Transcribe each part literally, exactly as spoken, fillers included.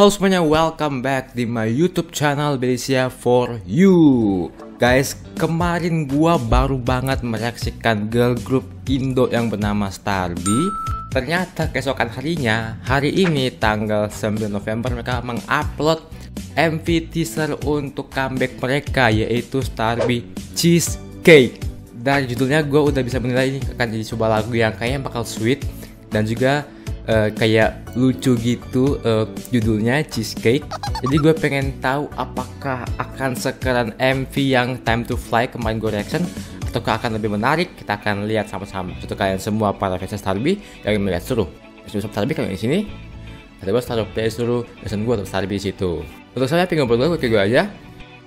Halo semuanya, welcome back di my YouTube channel Belisia for you. Guys, kemarin gua baru banget mereaksikan girl group Indo yang bernama StarBe. Ternyata keesokan harinya, hari ini tanggal sembilan November, mereka mengupload M V teaser untuk comeback mereka, yaitu StarBe Cheesecake. Dari judulnya gua udah bisa menilai ini akan jadi sebuah lagu yang kayaknya bakal sweet dan juga Uh, kayak lucu gitu, uh, judulnya Cheesecake. Jadi gue pengen tahu apakah akan sekeren M V yang Time to Fly kemarin gue reaction ataukah akan lebih menarik. Kita akan lihat sama-sama. Untuk kalian semua para fans StarBe yang melihat suruh subscribe StarBe kalian di sini. Terus taruh play suruh reaction gue atau StarBe di situ. Untuk saya pengen ngobrol gue gue aja.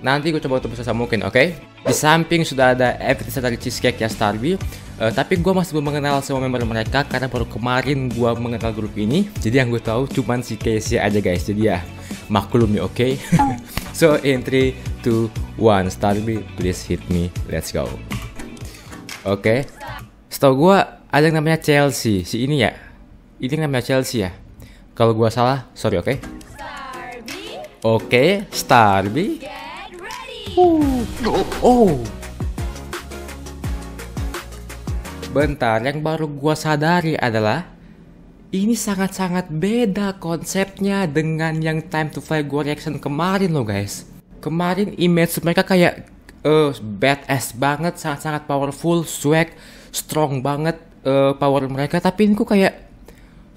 Nanti gue coba untuk bisa mungkin, oke? Okay? Di samping sudah ada episode dari Cheesecake ya StarBe. Uh, tapi gue masih belum mengenal semua member mereka karena baru kemarin gue mengenal grup ini. Jadi yang gue tahu cuman si Casey aja guys. Jadi ya maklumi, oke? Okay? So in three, two, one, StarBe please hit me, let's go. Oke, okay. Setau gue ada yang namanya Chelsea, si ini ya. Ini yang namanya Chelsea ya. Kalau gue salah, sorry, oke? Okay? Oke, okay, StarBe. Uh, oh. Bentar, yang baru gua sadari adalah ini sangat-sangat beda konsepnya dengan yang Time to Fly gua reaction kemarin loh guys. Kemarin image mereka kayak uh, badass banget, sangat-sangat powerful, swag, strong banget uh, power mereka. Tapi ini kok kayak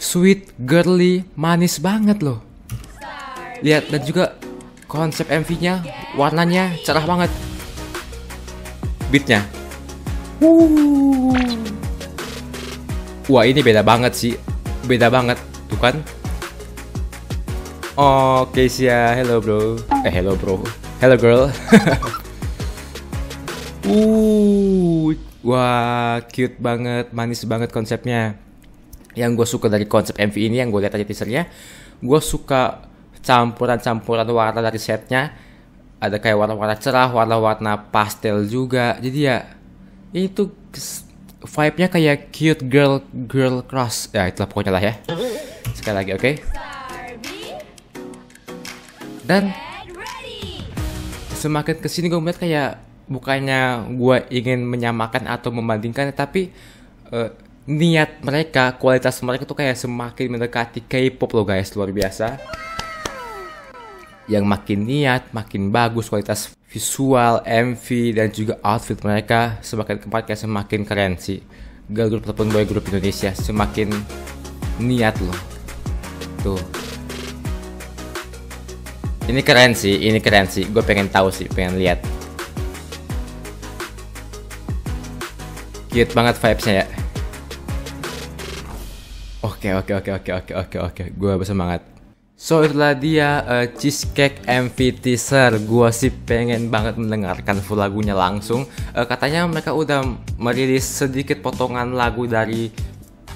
sweet, girly, manis banget loh. Lihat, dan juga konsep M V-nya, warnanya cerah banget. Beatnya. Wuh. Wah, ini beda banget sih. Beda banget, tuh kan? Oke, sih ya. Hello, bro. Eh, hello, bro. Hello, girl. uh. Wah, cute banget. Manis banget konsepnya. Yang gue suka dari konsep M V ini, yang gue lihat aja teasernya, gue suka campuran-campuran warna dari setnya. Ada kayak warna-warna cerah, warna-warna pastel juga. Jadi ya, itu vibe-nya kayak cute girl girl crush. Ya itulah pokoknya lah ya. Sekali lagi, oke? Okay? Dan semakin kesini gue melihat kayak bukannya gue ingin menyamakan atau membandingkan, tapi uh, niat mereka, kualitas mereka tuh kayak semakin mendekati K-pop loh guys, luar biasa. Yang makin niat, makin bagus kualitas visual, M V, dan juga outfit mereka semakin keempat kayak semakin keren sih. Girl group ataupun boy group Indonesia semakin niat loh. Tuh. Ini keren sih, ini keren sih. Gue pengen tahu sih, pengen lihat. Cute banget vibes-nya ya. Oke, oke, oke, oke, oke, oke, oke. Gue bersemangat. So itulah dia uh, Cheesecake M V teaser. Gua sih pengen banget mendengarkan full lagunya langsung. uh, Katanya mereka udah merilis sedikit potongan lagu dari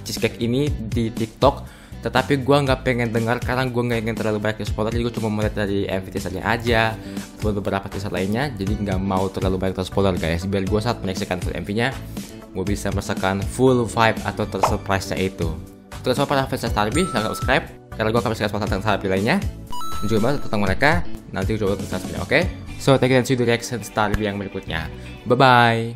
Cheesecake ini di TikTok. Tetapi gua nggak pengen dengar karena gua nggak ingin terlalu banyak spoiler. Jadi gua cuma melihat dari M V teasernya aja, beberapa teaser lainnya. Jadi nggak mau terlalu banyak spoiler guys. Biar gua saat menyaksikan full M V-nya, gua bisa merasakan full vibe atau tersurprise-nya itu. Terus para fans StarBe, jangan subscribe karena gue akan menyaksikan tentang StarBe lainnya dan juga bahas tentang mereka. Nanti gue coba tentang StarBe, oke? So, thank you and see you di reaction StarBe yang berikutnya. Bye-bye!